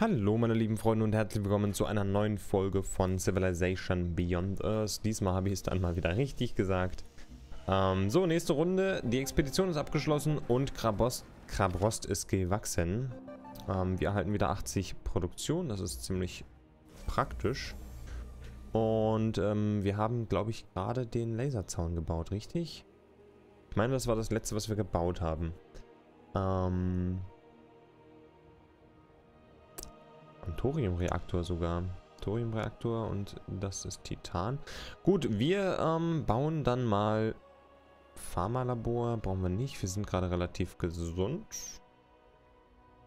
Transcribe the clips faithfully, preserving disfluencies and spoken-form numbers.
Hallo meine lieben Freunde und herzlich willkommen zu einer neuen Folge von Civilization Beyond Earth. Diesmal habe ich es dann mal wieder richtig gesagt. Ähm, so, nächste Runde. Die Expedition ist abgeschlossen und Krabrost, Krabrost ist gewachsen. Ähm, wir erhalten wieder achtzig Produktion, das ist ziemlich praktisch. Und ähm, wir haben, glaube ich, gerade den Laserzaun gebaut, richtig? Ich meine, das war das letzte, was wir gebaut haben. Ähm... Thoriumreaktor sogar. Thoriumreaktor und das ist Titan. Gut, wir ähm, bauen dann mal Pharmalabor. Brauchen wir nicht. Wir sind gerade relativ gesund.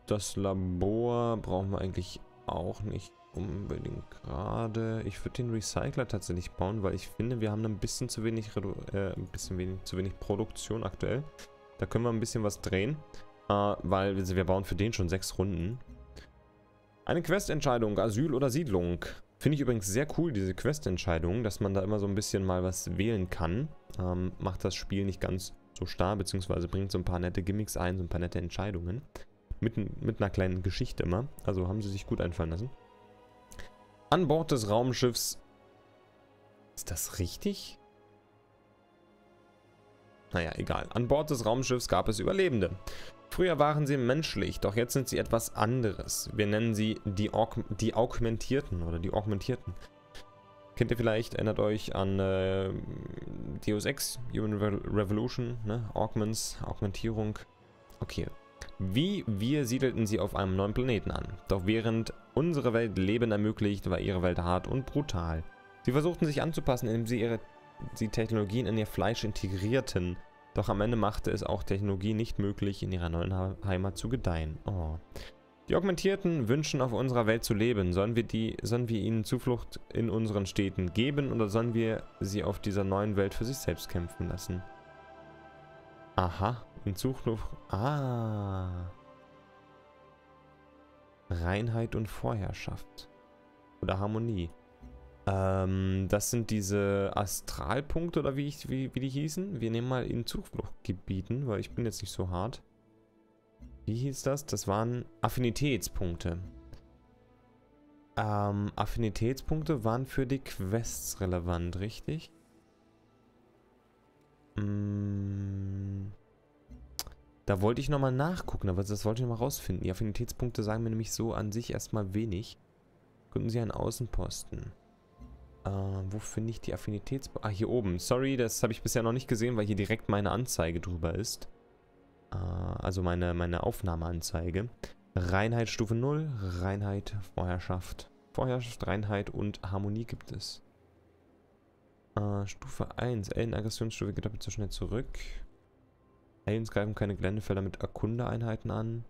Das Labor brauchen wir eigentlich auch nicht unbedingt gerade. Ich würde den Recycler tatsächlich bauen, weil ich finde, wir haben ein bisschen zu wenig, Redu äh, ein bisschen wenig, zu wenig Produktion aktuell. Da können wir ein bisschen was drehen, äh, weil also wir bauen für den schon sechs Runden. Eine Questentscheidung, Asyl oder Siedlung. Finde ich übrigens sehr cool, diese Questentscheidung, dass man da immer so ein bisschen mal was wählen kann. Ähm, macht das Spiel nicht ganz so starr, beziehungsweise bringt so ein paar nette Gimmicks ein, so ein paar nette Entscheidungen. Mit, mit einer kleinen Geschichte immer. Also haben sie sich gut einfallen lassen. An Bord des Raumschiffs... Ist das richtig? Naja, egal. An Bord des Raumschiffs gab es Überlebende. Früher waren sie menschlich, doch jetzt sind sie etwas anderes. Wir nennen sie die, Aug die Augmentierten oder die Augmentierten. Kennt ihr vielleicht, erinnert euch an äh, Deus Ex, Human Revolution, ne? Augments, Augmentierung. Okay. Wie wir siedelten sie auf einem neuen Planeten an. Doch während unsere Welt Leben ermöglicht, war ihre Welt hart und brutal. Sie versuchten sich anzupassen, indem sie ihre sie Technologien in ihr Fleisch integrierten. Doch am Ende machte es auch Technologie nicht möglich, in ihrer neuen Heimat zu gedeihen. Oh. Die Augmentierten wünschen, auf unserer Welt zu leben. Sollen wir, die, sollen wir ihnen Zuflucht in unseren Städten geben oder sollen wir sie auf dieser neuen Welt für sich selbst kämpfen lassen? Aha, in Zuflucht... Ah. Reinheit und Vorherrschaft. Oder Harmonie. Ähm, das sind diese Astralpunkte oder wie, ich, wie, wie die hießen. Wir nehmen mal in Zufluchtgebieten, weil ich bin jetzt nicht so hart. Wie hieß das? Das waren Affinitätspunkte. Ähm, Affinitätspunkte waren für die Quests relevant, richtig? Hm, da wollte ich nochmal nachgucken, aber das wollte ich nochmal rausfinden. Die Affinitätspunkte sagen mir nämlich so an sich erstmal wenig. Gründen Sie einen Außenposten. Uh, wo finde ich die Affinitäts... Ah, hier oben. Sorry, das habe ich bisher noch nicht gesehen, weil hier direkt meine Anzeige drüber ist. Uh, also meine, meine Aufnahmeanzeige. Reinheit Stufe null, Reinheit, Vorherrschaft. Vorherrschaft, Reinheit und Harmonie gibt es. Uh, Stufe eins. Alien-Aggressionsstufe geht doppelt so schnell zurück. Aliens greifen keine Geländefelder mit Erkundeeinheiten an.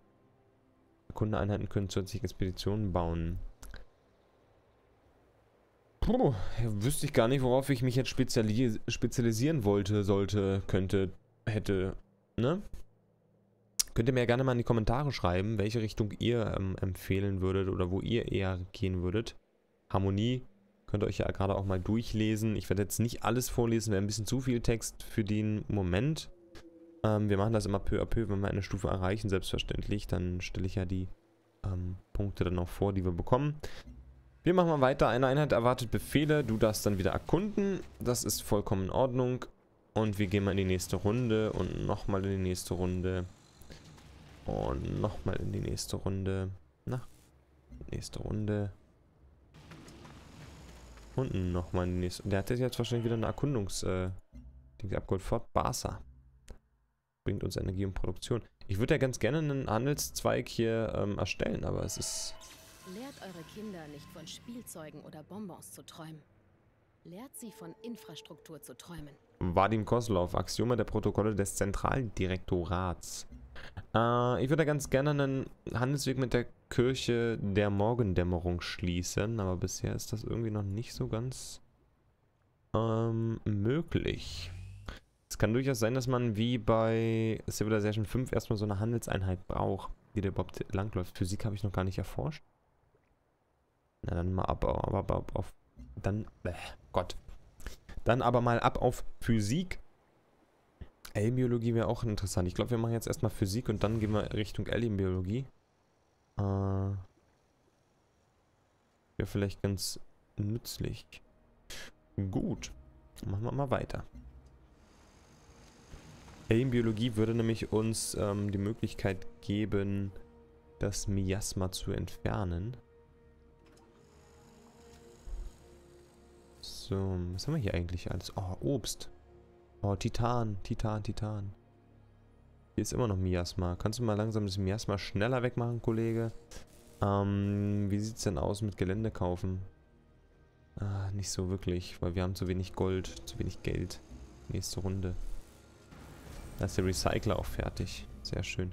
Erkundeeinheiten können zusätzliche Expeditionen bauen. Puh, wüsste ich gar nicht, worauf ich mich jetzt spezialis spezialisieren wollte, sollte, könnte, hätte, ne? Könnt ihr mir ja gerne mal in die Kommentare schreiben, welche Richtung ihr ähm, empfehlen würdet oder wo ihr eher gehen würdet. Harmonie könnt ihr euch ja gerade auch mal durchlesen. Ich werde jetzt nicht alles vorlesen, wäre ein bisschen zu viel Text für den Moment. Ähm, wir machen das immer peu à peu, wenn wir eine Stufe erreichen, selbstverständlich. Dann stelle ich ja die ähm, Punkte dann auch vor, die wir bekommen. Wir machen mal weiter. Eine Einheit erwartet Befehle. Du darfst dann wieder erkunden. Das ist vollkommen in Ordnung. Und wir gehen mal in die nächste Runde. Und nochmal in die nächste Runde. Und nochmal in die nächste Runde. Na, nächste Runde. Und nochmal in die nächste. Der hat jetzt wahrscheinlich wieder eine Erkundungs... Äh, Ding abgeholt. Fort Barca. Bringt uns Energie und Produktion. Ich würde ja ganz gerne einen Handelszweig hier ähm, erstellen, aber es ist... Lehrt eure Kinder nicht von Spielzeugen oder Bonbons zu träumen. Lehrt sie von Infrastruktur zu träumen. Vadim Koslov, Axiome der Protokolle des Zentraldirektorats. Äh, ich würde ganz gerne einen Handelsweg mit der Kirche der Morgendämmerung schließen, aber bisher ist das irgendwie noch nicht so ganz ähm, möglich. Es kann durchaus sein, dass man wie bei Civilization fünf erstmal so eine Handelseinheit braucht, die da überhaupt langläuft. Physik habe ich noch gar nicht erforscht. Na dann mal ab, ab, ab, ab auf, dann, äh, Gott. Dann aber mal ab auf Physik. Alienbiologie wäre auch interessant. Ich glaube, wir machen jetzt erstmal Physik und dann gehen wir Richtung Alienbiologie. Äh, wäre vielleicht ganz nützlich. Gut, machen wir mal weiter. Alienbiologie würde nämlich uns ähm, die Möglichkeit geben, das Miasma zu entfernen. So, was haben wir hier eigentlich alles? Oh, Obst. Oh, Titan, Titan, Titan. Hier ist immer noch Miasma. Kannst du mal langsam das Miasma schneller wegmachen, Kollege? Ähm, wie sieht es denn aus mit Gelände kaufen? Ah, nicht so wirklich, weil wir haben zu wenig Gold, zu wenig Geld. Nächste Runde. Da ist der Recycler auch fertig. Sehr schön.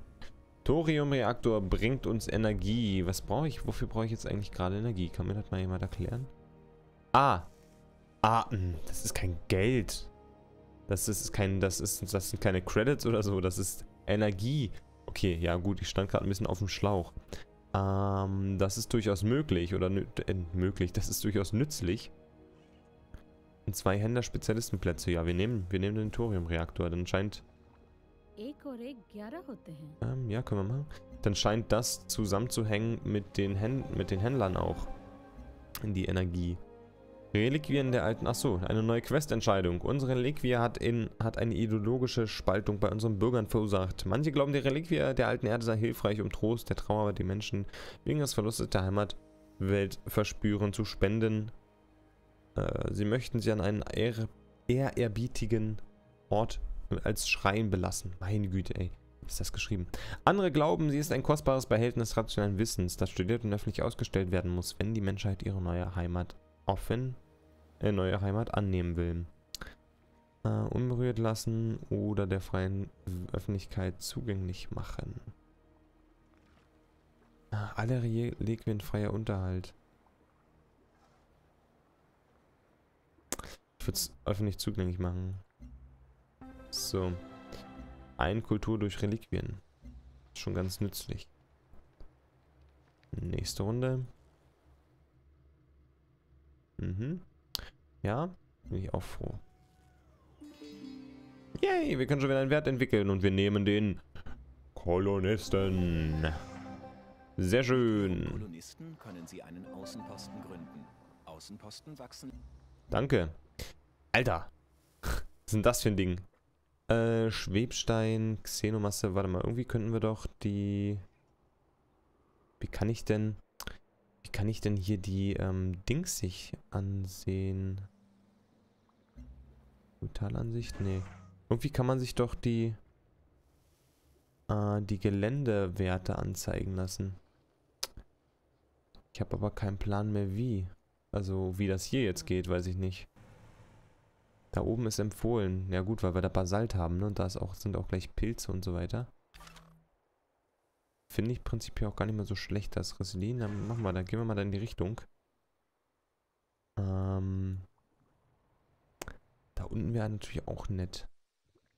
Thoriumreaktor bringt uns Energie. Was brauche ich? Wofür brauche ich jetzt eigentlich gerade Energie? Kann mir das mal jemand erklären? Ah! Ah, das ist kein Geld. Das ist kein, das ist, das sind keine Credits oder so. Das ist Energie. Okay, ja gut, ich stand gerade ein bisschen auf dem Schlauch. Ähm, das ist durchaus möglich oder nö, äh, möglich. Das ist durchaus nützlich. Und zwei Händler Spezialistenplätze. Ja, wir nehmen, wir nehmen den Thoriumreaktor. Dann scheint, ähm, ja, können wir machen. Dann scheint das zusammenzuhängen mit den Händ mit den Händlern auch. Die Energie. Reliquien der alten... Achso, eine neue Questentscheidung. Unsere Reliquie hat, in, hat eine ideologische Spaltung bei unseren Bürgern verursacht. Manche glauben, die Reliquie der alten Erde sei hilfreich, um Trost der Trauer, die Menschen wegen des Verlustes der Heimatwelt verspüren, zu spenden. Äh, sie möchten sie an einen ehr, ehrerbietigen Ort als Schrein belassen. Meine Güte, ey. Ist das geschrieben? Andere glauben, sie ist ein kostbares Behältnis rationalen Wissens, das studiert und öffentlich ausgestellt werden muss, wenn die Menschheit ihre neue Heimat offen äh, neue Heimat annehmen will. Äh, unberührt lassen oder der freien Öffentlichkeit zugänglich machen. Äh, alle Reliquien freier Unterhalt. Ich würde es öffentlich zugänglich machen. So. Ein Kultur durch Reliquien. Schon ganz nützlich. Nächste Runde. Mhm. Ja, bin ich auch froh. Yay, wir können schon wieder einen Wert entwickeln und wir nehmen den Kolonisten. Sehr schön. Kolonisten können Sie einen Außenposten gründen. Außenposten wachsen. Danke. Alter. Was ist denn das für ein Ding? Äh, Schwebstein, Xenomasse. Warte mal, irgendwie könnten wir doch die... Wie kann ich denn... Kann ich denn hier die ähm, Dings sich ansehen? Totalansicht? Nee. Irgendwie kann man sich doch die äh, die Geländewerte anzeigen lassen. Ich habe aber keinen Plan mehr wie. Also wie das hier jetzt geht, weiß ich nicht. Da oben ist empfohlen. Ja gut, weil wir da Basalt haben, ne? Und da ist auch, sind auch gleich Pilze und so weiter. Finde ich prinzipiell auch gar nicht mehr so schlecht, das Resilin. Dann machen wir, dann gehen wir mal da in die Richtung. Ähm, da unten wäre natürlich auch nett.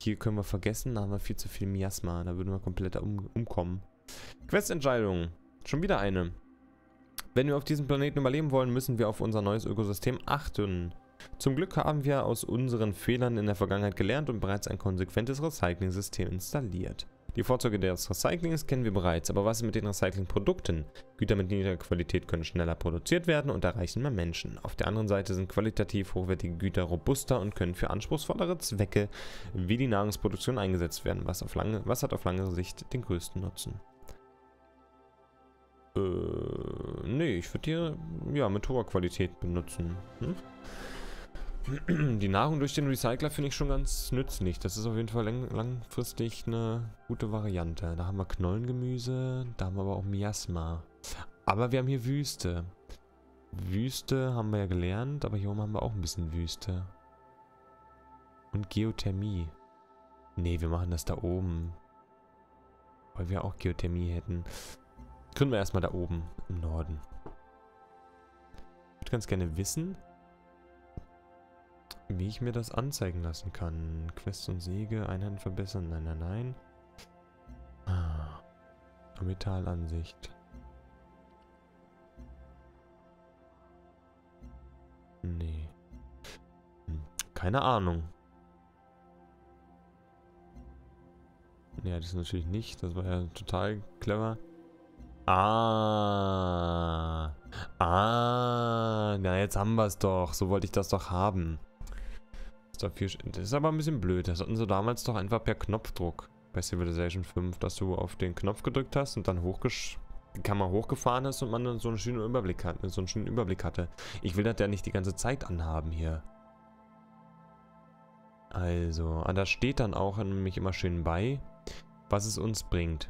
Hier können wir vergessen, da haben wir viel zu viel Miasma. Da würden wir komplett um, umkommen. Questentscheidung. Schon wieder eine. Wenn wir auf diesem Planeten überleben wollen, müssen wir auf unser neues Ökosystem achten. Zum Glück haben wir aus unseren Fehlern in der Vergangenheit gelernt und bereits ein konsequentes Recycling-System installiert. Die Vorzüge des Recyclings kennen wir bereits, aber was ist mit den Recyclingprodukten? Güter mit niedriger Qualität können schneller produziert werden und erreichen mehr Menschen. Auf der anderen Seite sind qualitativ hochwertige Güter robuster und können für anspruchsvollere Zwecke wie die Nahrungsproduktion eingesetzt werden. Was, auf lange, was hat auf lange Sicht den größten Nutzen? Äh, nee, ich würde hier ja, mit hoher Qualität benutzen. Hm? Die Nahrung durch den Recycler finde ich schon ganz nützlich. Das ist auf jeden Fall lang langfristig eine gute Variante. Da haben wir Knollengemüse, da haben wir aber auch Miasma. Aber wir haben hier Wüste. Wüste haben wir ja gelernt, aber hier oben haben wir auch ein bisschen Wüste. Und Geothermie. Nee, wir machen das da oben. Weil wir auch Geothermie hätten. Können wir erstmal da oben im Norden. Ich würde ganz gerne wissen, wie ich mir das anzeigen lassen kann. Quest und Säge, Einheiten verbessern. Nein, nein, nein. Ah. Orbitalüberwachung. Nee. Hm. Keine Ahnung. Ja, das ist natürlich nicht. Das war ja total clever. Ah. Ah. jetzt haben wir es doch. So wollte ich das doch haben. Ist doch viel Sch das ist aber ein bisschen blöd. Das hatten sie damals doch einfach per Knopfdruck bei Civilization fünf, dass du auf den Knopf gedrückt hast und dann hochgesch... die Kamera hochgefahren ist und man dann so einen schönen Überblick hat, so einen schönen Überblick hatte. Ich will das ja nicht die ganze Zeit anhaben hier. Also, ah, da steht dann auch nämlich immer schön bei, was es uns bringt.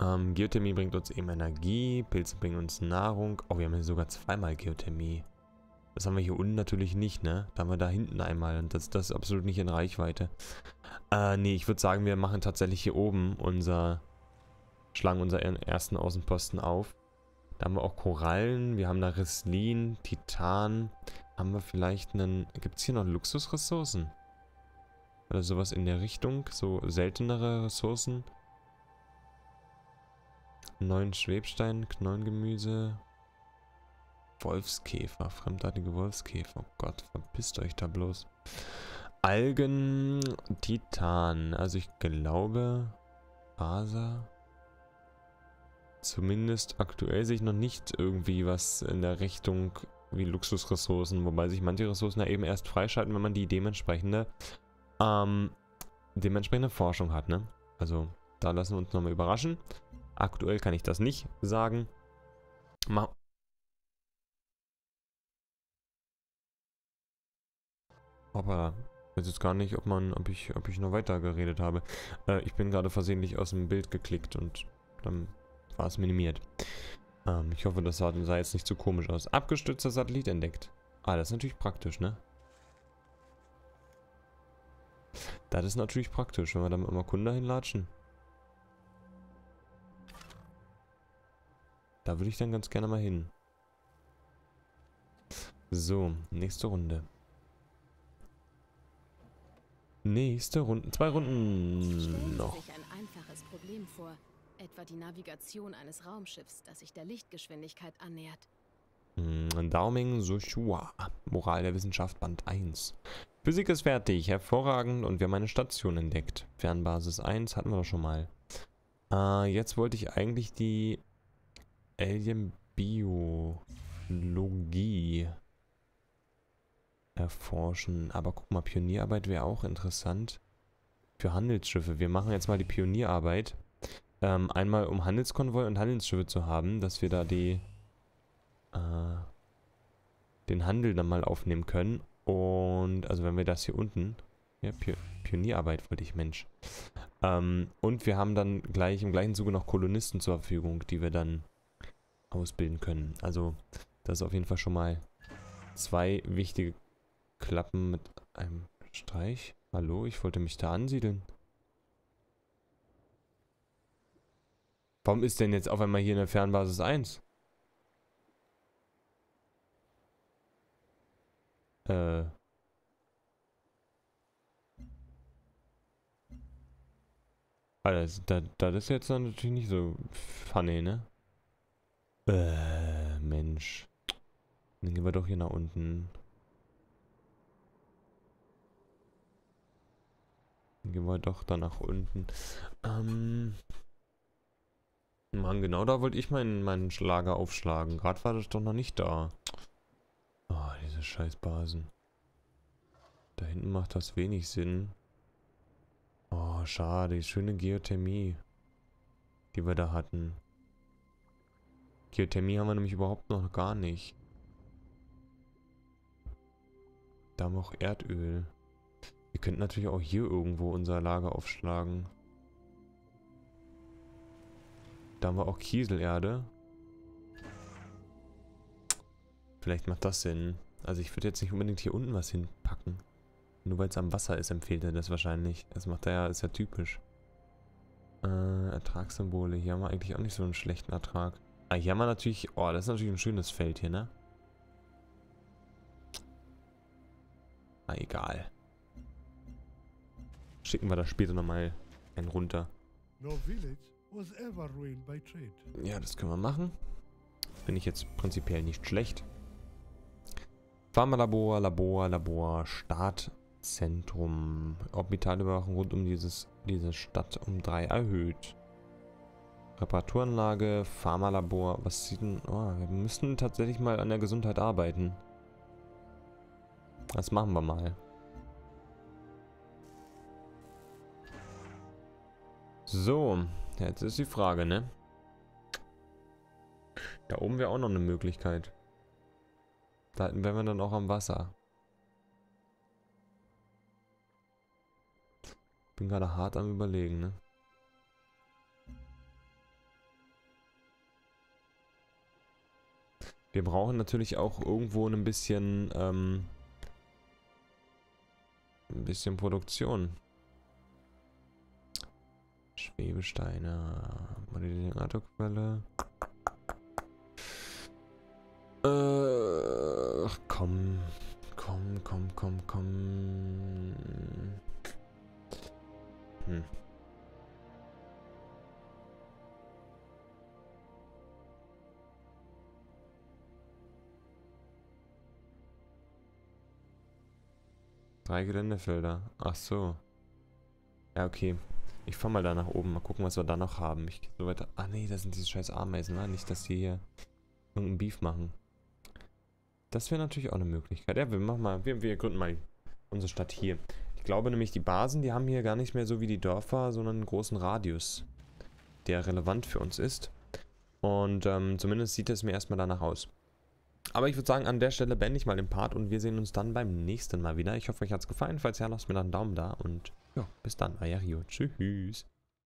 Ähm, Geothermie bringt uns eben Energie, Pilze bringen uns Nahrung. Oh, wir haben hier sogar zweimal Geothermie. Das haben wir hier unten natürlich nicht, ne? Da haben wir da hinten einmal und das, das ist absolut nicht in Reichweite. Äh, nee, ich würde sagen, wir machen tatsächlich hier oben unser... schlagen unseren ersten Außenposten auf. Da haben wir auch Korallen, wir haben da Rislin, Titan. Haben wir vielleicht einen... Gibt es hier noch Luxusressourcen? Oder sowas in der Richtung? So seltenere Ressourcen? Neuen Schwebstein, Knollengemüse. Wolfskäfer, fremdartige Wolfskäfer. Oh Gott, verpisst euch da bloß. Algen, Titan. Also ich glaube... Faser... Zumindest aktuell sehe ich noch nicht irgendwie was in der Richtung wie Luxusressourcen, wobei sich manche Ressourcen ja eben erst freischalten, wenn man die dementsprechende, ähm, dementsprechende Forschung hat, ne? Also, da lassen wir uns nochmal überraschen. Aktuell kann ich das nicht sagen. Mach Hoppala. Ich weiß jetzt gar nicht, ob man, ob ich, ob ich noch weiter geredet habe. Äh, ich bin gerade versehentlich aus dem Bild geklickt und dann... war es minimiert. Ähm, ich hoffe, das sah jetzt nicht zu komisch aus. Abgestürzter Satellit entdeckt. Ah, das ist natürlich praktisch, ne? Das ist natürlich praktisch, wenn wir damit immer Kunde hinlatschen. Da würde ich dann ganz gerne mal hin. So, nächste Runde. Nächste Runde. Zwei Runden noch. Stellen Sie sich ein einfaches Problem vor. Etwa die Navigation eines Raumschiffs, das sich der Lichtgeschwindigkeit annähert. Dauming Sushua. Moral der Wissenschaft Band eins. Physik ist fertig, hervorragend und wir haben eine Station entdeckt. Fernbasis eins hatten wir doch schon mal. Äh, jetzt wollte ich eigentlich die Alienbiologie erforschen. Aber guck mal, Pionierarbeit wäre auch interessant. Für Handelsschiffe. Wir machen jetzt mal die Pionierarbeit. Ähm, einmal um Handelskonvoi und Handelsschiffe zu haben, dass wir da die, äh, den Handel dann mal aufnehmen können. Und, also wenn wir das hier unten, ja, Pio- Pionierarbeit wollte ich, Mensch. Ähm, und wir haben dann gleich im gleichen Zuge noch Kolonisten zur Verfügung, die wir dann ausbilden können. Also, das ist auf jeden Fall schon mal zwei wichtige Klappen mit einem Streich. Hallo, ich wollte mich da ansiedeln. Warum ist denn jetzt auf einmal hier eine Fernbasis eins? Äh. Also, das, das ist jetzt natürlich nicht so funny, ne? Äh, Mensch. Dann gehen wir doch hier nach unten. Dann gehen wir doch da nach unten. Ähm... Mann, genau da wollte ich meinen, meinen Schlager aufschlagen. Gerade war das doch noch nicht da. Oh, diese scheiß Basen. Da hinten macht das wenig Sinn. Oh, schade. Die schöne Geothermie, die wir da hatten. Geothermie haben wir nämlich überhaupt noch gar nicht. Da haben wir auch Erdöl. Wir könnten natürlich auch hier irgendwo unser Lager aufschlagen. Da haben wir auch Kieselerde. Vielleicht macht das Sinn. Also ich würde jetzt nicht unbedingt hier unten was hinpacken. Nur weil es am Wasser ist, empfiehlt er das wahrscheinlich. Das macht er ja, ist ja typisch. Äh, Ertragssymbole. Hier haben wir eigentlich auch nicht so einen schlechten Ertrag. Ah, hier haben wir natürlich... Oh, das ist natürlich ein schönes Feld hier, ne? Ah, egal. Schicken wir da später nochmal einen runter. No Village. Was ever ruined by trade. Ja, das können wir machen. Finde ich jetzt prinzipiell nicht schlecht. Pharmalabor, Labor, Labor, Startzentrum. Orbitalüberwachung rund um dieses, diese Stadt um drei erhöht. Reparaturanlage, Pharmalabor. Was sieht denn... Oh, wir müssen tatsächlich mal an der Gesundheit arbeiten. Das machen wir mal. So, jetzt ist die Frage, ne? Da oben wäre auch noch eine Möglichkeit. Da wären wir dann auch am Wasser. Bin gerade hart am Überlegen, ne? Wir brauchen natürlich auch irgendwo ein bisschen, ähm, ein bisschen Produktion. Schwebesteine, Modellierungsquelle. Äh, ach komm, komm, komm, komm, komm. Hm. Drei Geländefelder. Ach so. Ja, okay. Ich fahr mal da nach oben. Mal gucken, was wir da noch haben. Ich gehe so weiter. Ah, nee, das sind diese scheiß Ameisen. Ne? Nicht, dass die hier irgendeinen Beef machen. Das wäre natürlich auch eine Möglichkeit. Ja, wir machen mal. Wir, wir gründen mal unsere Stadt hier. Ich glaube nämlich, die Basen, die haben hier gar nicht mehr so wie die Dörfer, sondern einen großen Radius, der relevant für uns ist. Und ähm, zumindest sieht es mir erstmal danach aus. Aber ich würde sagen, an der Stelle beende ich mal den Part und wir sehen uns dann beim nächsten Mal wieder. Ich hoffe, euch hat es gefallen. Falls ja, lasst mir dann einen Daumen da und ja, bis dann, euer Rio. Tschüss.